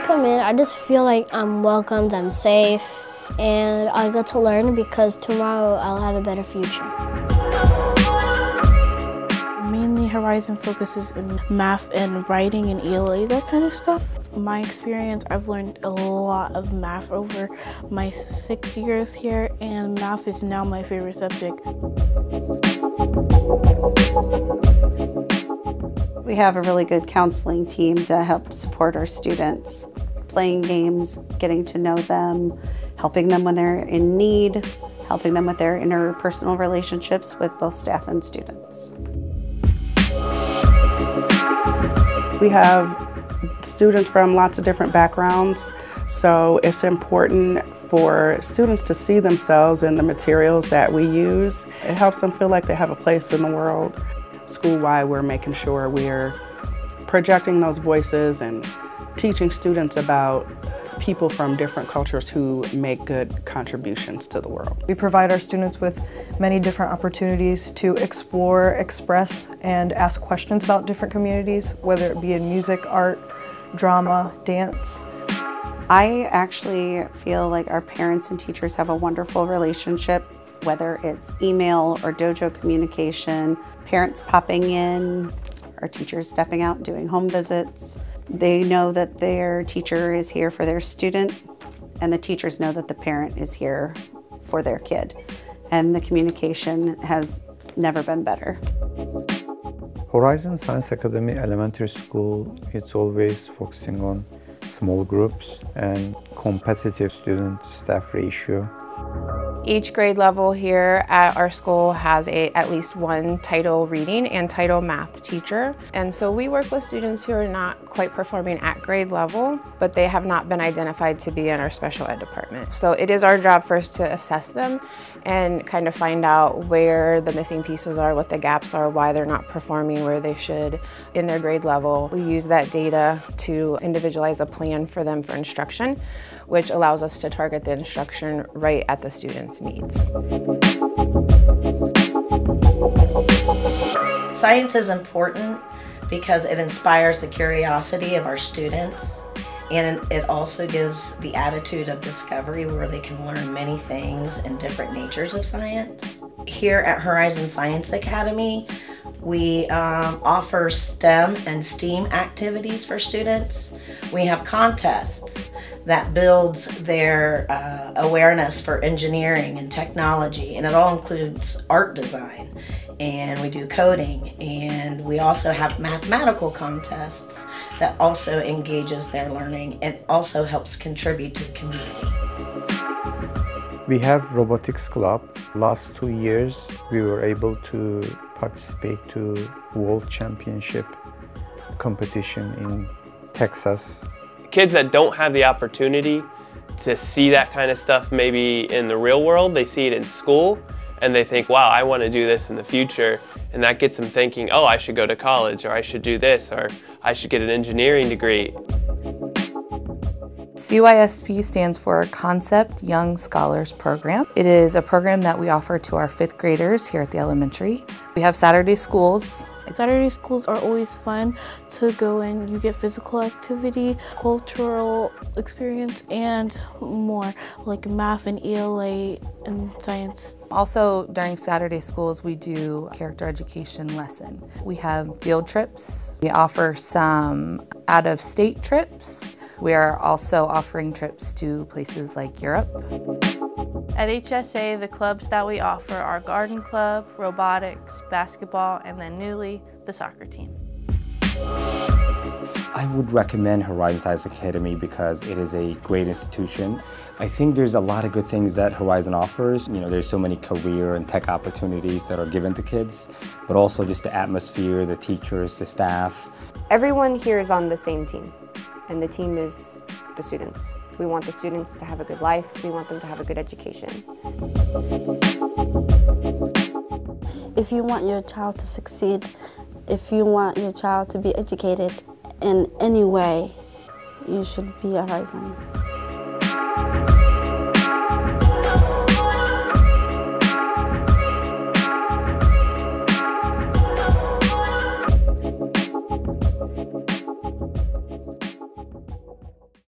come in, I just feel like I'm welcomed, I'm safe, and I get to learn because tomorrow I'll have a better future. Mainly Horizon focuses in math and writing and ELA, that kind of stuff. My experience, I've learned a lot of math over my 6 years here, and math is now my favorite subject. We have a really good counseling team that helps support our students. Playing games, getting to know them, helping them when they're in need, helping them with their interpersonal relationships with both staff and students. We have students from lots of different backgrounds, so it's important for students to see themselves in the materials that we use. It helps them feel like they have a place in the world. School-wide, we're making sure we're projecting those voices and teaching students about people from different cultures who make good contributions to the world. We provide our students with many different opportunities to explore, express, and ask questions about different communities, whether it be in music, art, drama, dance. I actually feel like our parents and teachers have a wonderful relationship, whether it's email or dojo communication, parents popping in, our teachers stepping out and doing home visits. They know that their teacher is here for their student, and the teachers know that the parent is here for their kid. And the communication has never been better. Horizon Science Academy Elementary School, it's always focusing on small groups and competitive student-staff ratio. Each grade level here at our school has at least one title reading and title math teacher. And so we work with students who are not quite performing at grade level, but they have not been identified to be in our special ed department. So it is our job first to assess them and kind of find out where the missing pieces are, what the gaps are, why they're not performing where they should in their grade level. We use that data to individualize a plan for them for instruction, which allows us to target the instruction right at the student needs. Science is important because it inspires the curiosity of our students, and it also gives the attitude of discovery where they can learn many things and different natures of science. Here at Horizon Science Academy, we offer STEM and STEAM activities for students. We have contests that builds their awareness for engineering and technology, and it all includes art design, and we do coding, and we also have mathematical contests that also engages their learning and also helps contribute to the community. We have robotics club. Last 2 years we were able to participate to World Championship competition in Texas. Kids that don't have the opportunity to see that kind of stuff maybe in the real world, they see it in school and they think, wow, I want to do this in the future. And that gets them thinking, oh, I should go to college, or I should do this, or I should get an engineering degree. CYSP stands for Concept Young Scholars Program. It is a program that we offer to our 5th graders here at the elementary. We have Saturday schools. Saturday schools are always fun to go in. You get physical activity, cultural experience, and more, like math and ELA and science. Also, during Saturday schools, we do a character education lesson. We have field trips. We offer some out-of-state trips. We are also offering trips to places like Europe. At HSA, the clubs that we offer are garden club, robotics, basketball, and then newly, the soccer team. I would recommend Horizon Science Academy because it is a great institution. I think there's a lot of good things that Horizon offers. You know, there's so many career and tech opportunities that are given to kids, but also just the atmosphere, the teachers, the staff. Everyone here is on the same team, and the team is the students. We want the students to have a good life. We want them to have a good education. If you want your child to succeed, if you want your child to be educated in any way, you should be a Horizon.